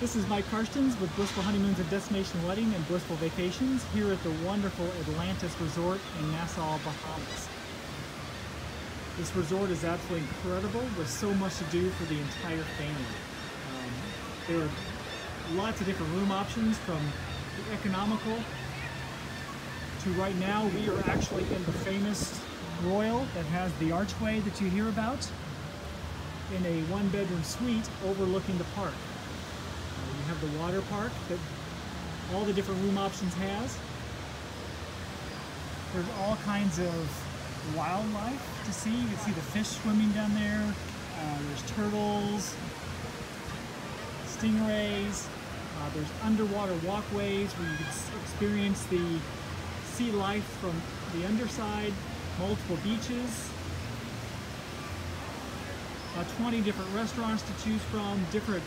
This is Mike Karstens with Blissful Honeymoons and Destination Wedding and Blissful Vacations here at the wonderful Atlantis Resort in Nassau, Bahamas. This resort is absolutely incredible with so much to do for the entire family. There are lots of different room options, from the economical to right now we are actually in the famous Royal that has the archway that you hear about in a one-bedroom suite overlooking the park. You have the water park that all the different room options has. There's all kinds of wildlife to see. You can see the fish swimming down there. There's turtles, stingrays. There's underwater walkways where you can experience the sea life from the underside, multiple beaches. 20 different restaurants to choose from, different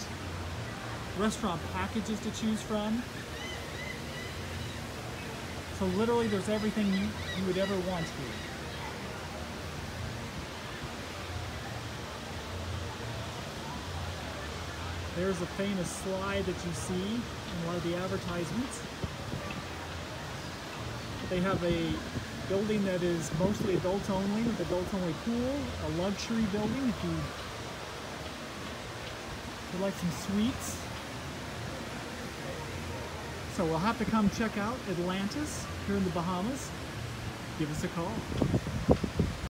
restaurant packages to choose from. So literally there's everything you would ever want here. There's a famous slide that you see in one of the advertisements. They have a building that is mostly adults only, with adults only pool, a luxury building if you would like some suites. So we'll have to come check out Atlantis here in the Bahamas. Give us a call.